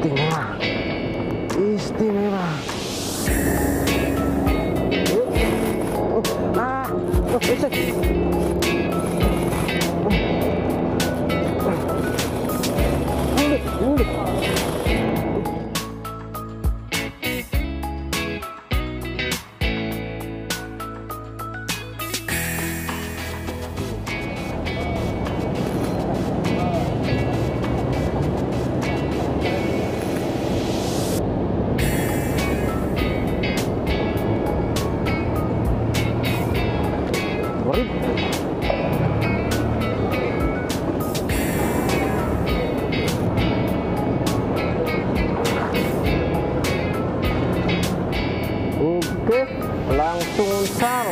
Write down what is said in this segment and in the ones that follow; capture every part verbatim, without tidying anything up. istimewa, istimewa. Nah, oke, langsung sar.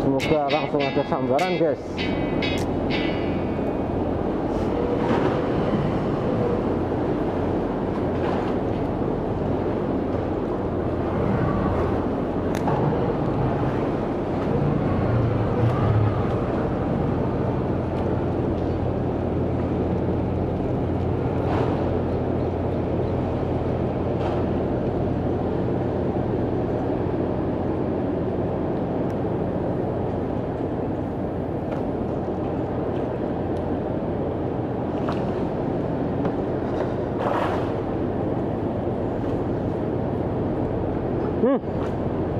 Semoga langsung ada sambaran, guys. Hmm,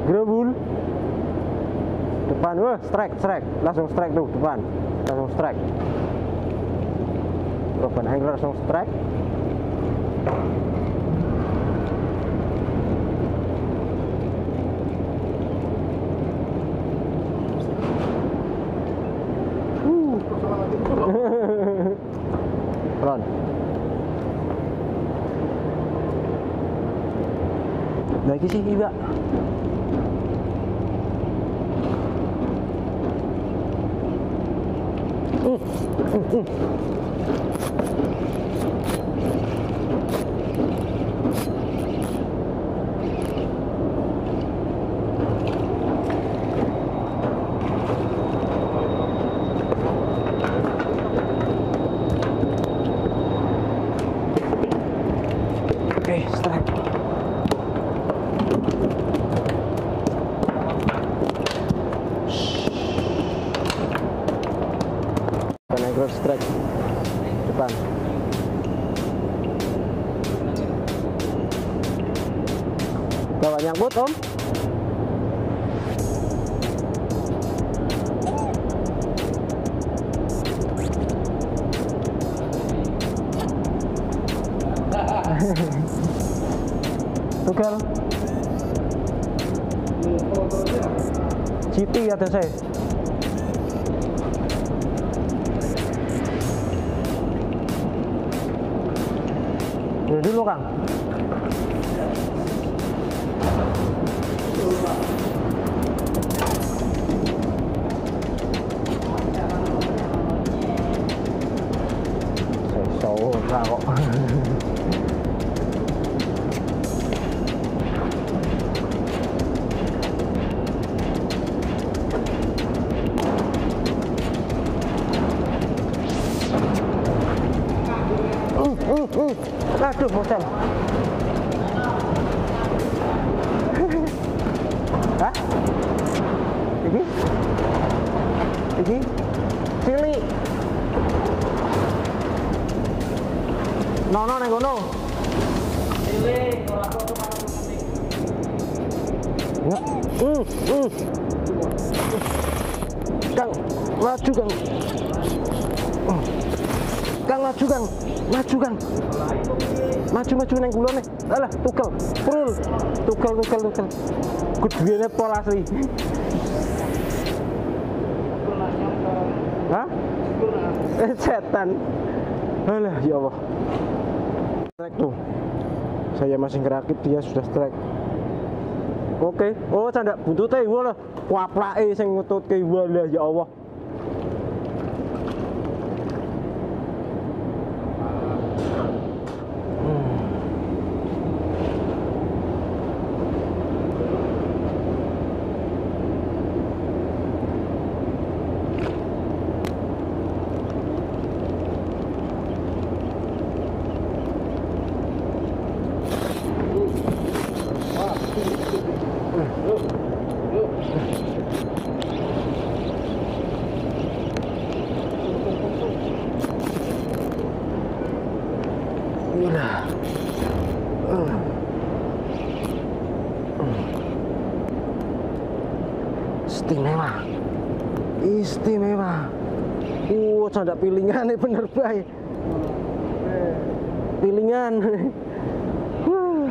gerebul depan, wah, strike, strike, langsung strike tuh depan, langsung strike, broken angler langsung strike. Uh. Run. Lagi sih juga. Uh, uh, uh. Oke, strike. Strike depan. Bawa nyangkut, Om. Tukar. G T ada saya. Dulu Kang. Saya kok. Aduh, motel. Hah? Ini? Ini? Cili. No, no, neng gono. Cili, kalau aku tuh makan kuning. Hmm, hmm. Kang, maju Kang. Kang, maju Kang. Maju Kang. Maju-maju neng gulone. Alah, tukel. Prul. Tukel, tukel, tukel. Gedene pol asli. Hah? Setan. Alah, ya Allah. Strike tuh. Saya masih ngerakit, dia sudah strike. Oke. Okay. Oh, candak buntute iwa loh. Kuaplake sing ngututke iwa lah, ya Allah. Istimewa, istimewa. Uh, ada pilingan nih, bener baik. Pilingan. Uh.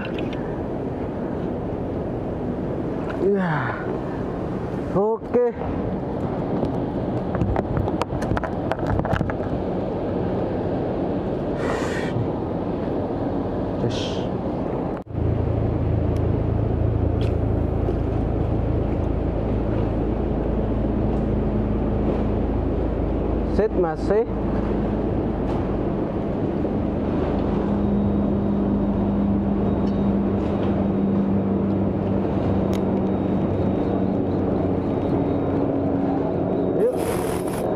Yeah. Oke. Okay. Set masih yuk.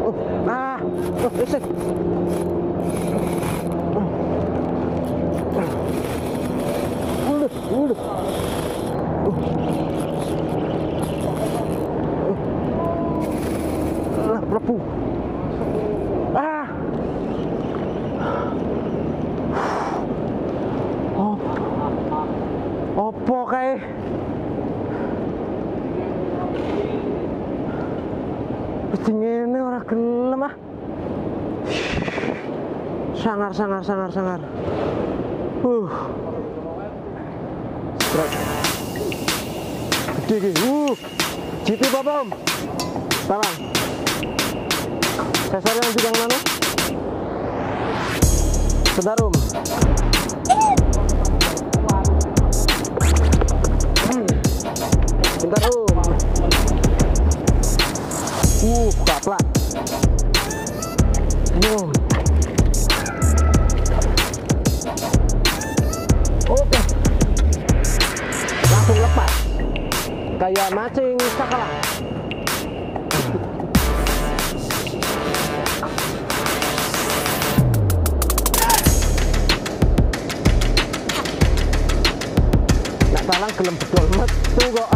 Oh, ah, oh, set. Opo kae. Pecingene ora gelem ah. Sangar sangar sangar sangar. Uh. Gede iki. Uh. Jipi popom. Salam. Kasarnya lanjut yang mana? Sedarum. Bentar om. Uh, kaplak. Wow. Oke. Langsung lepas. Kayak mancing sakala. Nak talang gelem bedol metu kok.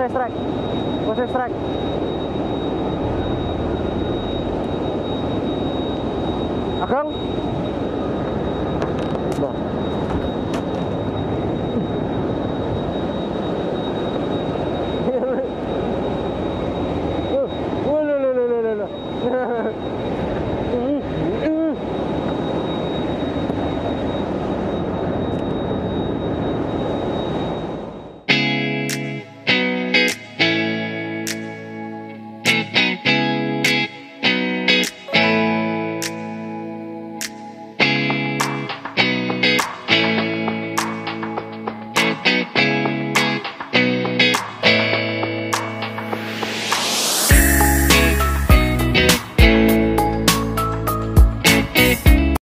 Strike, proses strike, proses strike. Akang.